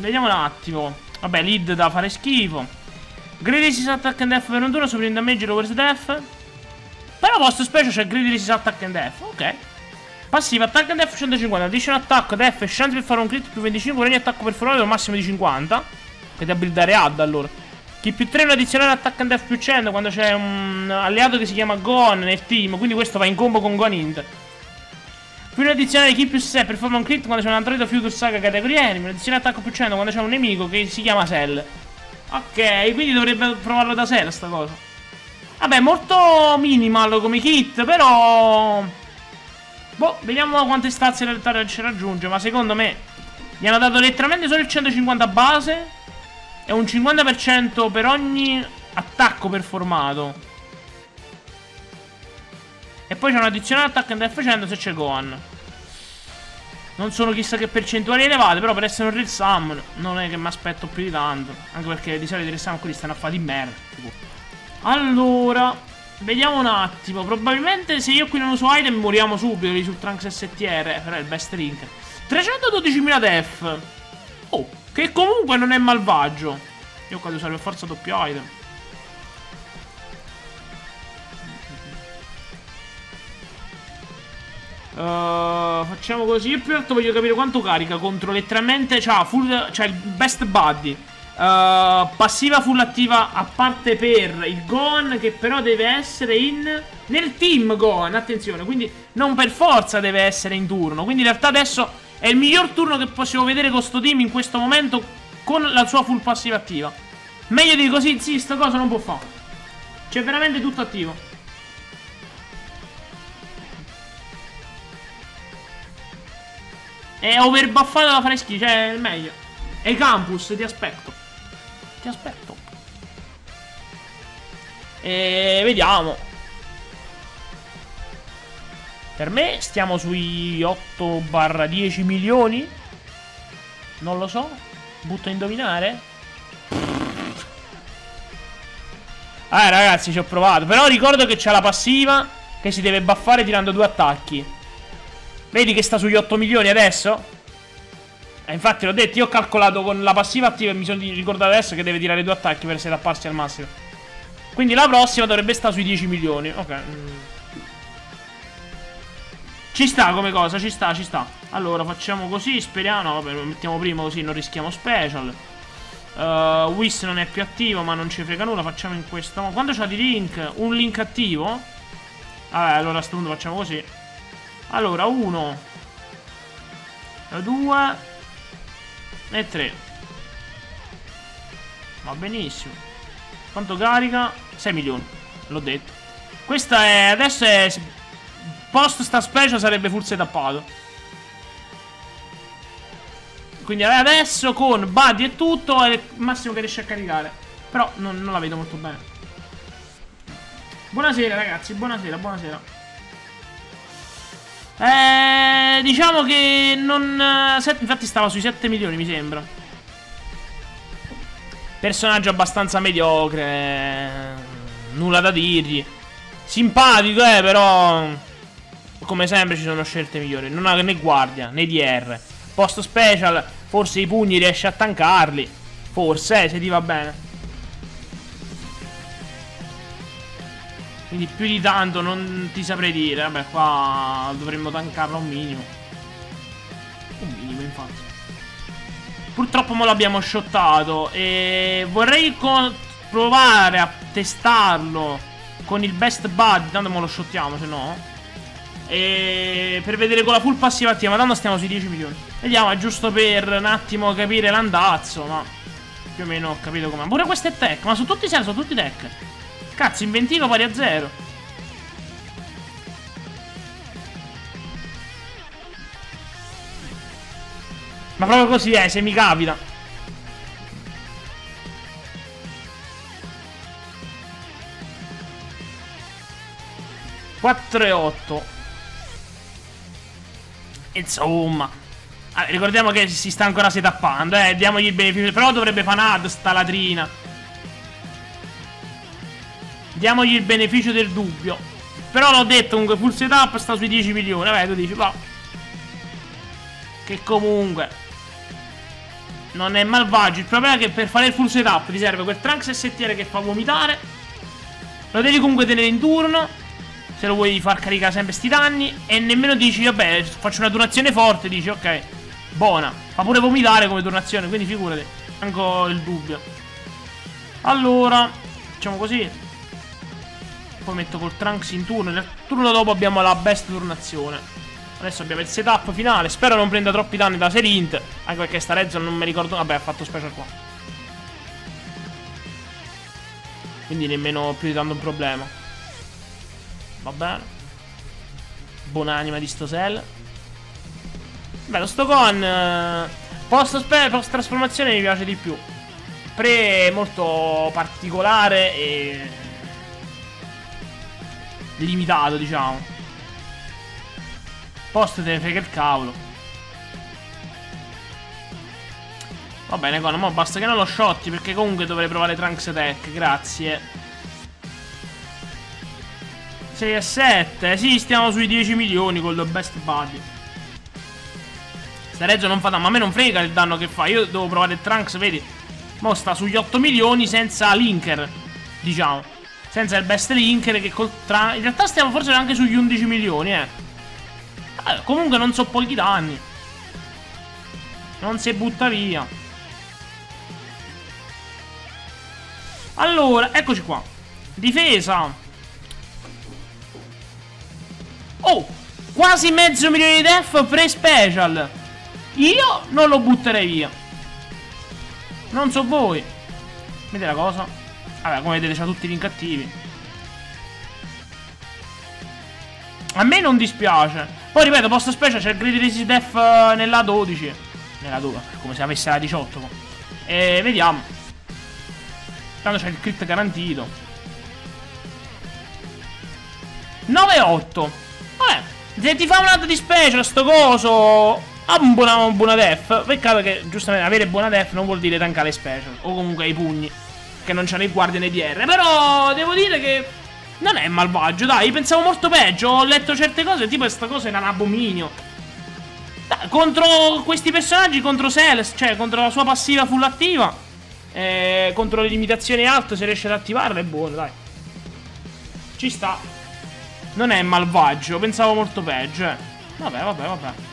vediamo un attimo. Vabbè, lead da fare schifo. Gridiless attack and death per un turno, supreme damage lowers death. Però vostro special c'è Gridiless attack and death. Ok. Passiva attack and death 150. Additional attack, death e chance per fare un crit più 25. Ogni attacco per furore un massimo di 50. Che da buildare ad allora. Chi più 3 è un addizionale attack and death più 100. Quando c'è un alleato che si chiama Gon nel team. Quindi questo va in combo con Gonint. Più un addizionale chi più 6 per fare un crit quando c'è un android Future Saga categoria enemy. Un addizionale attacco più 100 quando c'è un nemico che si chiama Cell. Ok, quindi dovrebbe provarlo da Cell sta cosa. Vabbè, molto minimal come kit, però... boh, vediamo quante stazze in realtà ci raggiunge, ma secondo me gli hanno dato letteralmente solo il 150 base e un 50% per ogni attacco performato. E poi c'è un addizionale attacco in F100 se c'è Gohan. Non sono chissà che percentuali elevate, però per essere un Real Summon non è che mi aspetto più di tanto. Anche perché di solito i Real Summon qui stanno a fare di merda. Allora, vediamo un attimo. Probabilmente se io qui non uso item moriamo subito lì sul Trunks STR. Però è il best link. 312.000 def. Oh, che comunque non è malvagio. Io qua devo usare per forza doppio item. Facciamo così. Io più alto voglio capire quanto carica contro letteralmente. Cioè il best buddy. Passiva full attiva a parte per il Gon, che però deve essere nel team Gon, attenzione, quindi non per forza deve essere in turno. Quindi in realtà adesso è il miglior turno che possiamo vedere con sto team in questo momento, con la sua full passiva attiva. Meglio di così, sì, sta cosa non può fare. C'è veramente tutto attivo. È overbuffato da freschi, cioè è meglio. E Campus, ti aspetto. Ti aspetto. E vediamo. Per me stiamo sui 8-10 milioni. Non lo so. Butto a indovinare. Ragazzi, ci ho provato. Però ricordo che c'è la passiva che si deve buffare tirando 2 attacchi. Vedi che sta sugli 8 milioni adesso? Infatti l'ho detto, io ho calcolato con la passiva attiva e mi sono ricordato adesso che deve tirare 2 attacchi per essere apparsi al massimo. Quindi la prossima dovrebbe stare sui 10 milioni. Ok. Ci sta come cosa, ci sta, ci sta. Allora facciamo così, speriamo. No, vabbè, lo mettiamo prima così non rischiamo special. Whis non è più attivo, ma non ci frega nulla. Facciamo in questo modo. Quando c'ha di link, un link attivo. Vabbè, allora a sto punto facciamo così. Allora, 1 2 e 3. Va benissimo. Quanto carica? 6 milioni. L'ho detto. Questa è... adesso è... post sta special sarebbe full setappato. Quindi adesso con buddy e tutto è il massimo che riesce a caricare. Però non la vedo molto bene. Buonasera ragazzi, buonasera, buonasera. Diciamo che non... infatti stava sui 7 milioni mi sembra. Personaggio abbastanza mediocre. Nulla da dirgli. Simpatico però. Come sempre ci sono scelte migliori. Non ha né guardia né DR. Posto special. Forse i pugni riesce a tankarli. Forse se ti va bene. Quindi più di tanto non ti saprei dire. Vabbè, qua dovremmo tankarla un minimo. Un minimo, infatti. Purtroppo mo l'abbiamo shottato. E vorrei provare a testarlo con il best buddy. Tanto mo lo shottiamo, se no. E per vedere con la full passiva attiva. Ma tanto stiamo sui 10 milioni. Vediamo, è giusto per un attimo capire l'andazzo. Ma più o meno ho capito com'è. Pure questo è tech. Ma su tutti i Sales, su tutti i tech. Cazzo, inventivo pari a 0. Ma proprio così è, se mi capita. $4,8. Insomma. Allora, ricordiamo che si sta ancora setappando, diamogli il beneficio. Però dovrebbe fare una ad sta latrina. Diamogli il beneficio del dubbio. Però l'ho detto, comunque full setup sta sui 10 milioni. Vabbè, tu dici, va. Che comunque non è malvagio. Il problema è che per fare il full setup ti serve quel Trunks SSR che fa vomitare. Lo devi comunque tenere in turno, se lo vuoi far caricare sempre sti danni. E nemmeno dici, vabbè, faccio una turnazione forte, dici, ok, buona. Fa pure vomitare come turnazione, quindi figurati, manco il dubbio. Allora, facciamo così. Poi metto col Trunks in turno. Nel turno dopo abbiamo la best turnazione. Adesso abbiamo il setup finale. Spero non prenda troppi danni da Serint, anche perché sta Rezzo non mi ricordo. Vabbè, ha fatto special qua, quindi nemmeno più di tanto un problema. Va bene. Buon'anima di Stozel. Bello sto Gon. Post trasformazione mi piace di più. Pre molto particolare e limitato, diciamo. Posto te ne frega il cavolo. Va bene Gon, ma basta che non lo shotti, perché comunque dovrei provare Trunks TEQ. Grazie. 6 e 7. Sì, stiamo sui 10 milioni con lo best buddy. Sta Reggio non fa danno, ma a me non frega il danno che fa. Io devo provare Trunks, vedi, mo sta sugli 8 milioni senza linker, diciamo, senza il best linker che col Trunks. In realtà stiamo forse anche sugli 11 milioni, comunque non so pochi danni. Non si butta via. Allora, eccoci qua. Difesa. Oh, quasi mezzo milione di def pre-special. Io non lo butterei via. Non so voi. Vedete la cosa? Vabbè, come vedete c'ha tutti i link attivi. A me non dispiace. Poi ripeto, posto special c'è il Gridiless def nella 12. Nella 2, come se avesse la 18. E vediamo. Tanto c'è il crit garantito. 9-8. Vabbè, se ti fa un'altra di special sto coso, ha una buona def. Peccato che giustamente avere buona def non vuol dire tankare special, o comunque ai pugni, che non c'ha né guardie né DR. Però devo dire che non è malvagio, dai, pensavo molto peggio. Ho letto certe cose, tipo questa cosa era un abominio. Dai, contro questi personaggi, contro Sales, cioè contro la sua passiva full attiva, contro le limitazioni alte, se riesce ad attivarla è buono, dai. Ci sta. Non è malvagio, pensavo molto peggio. Vabbè, vabbè, vabbè.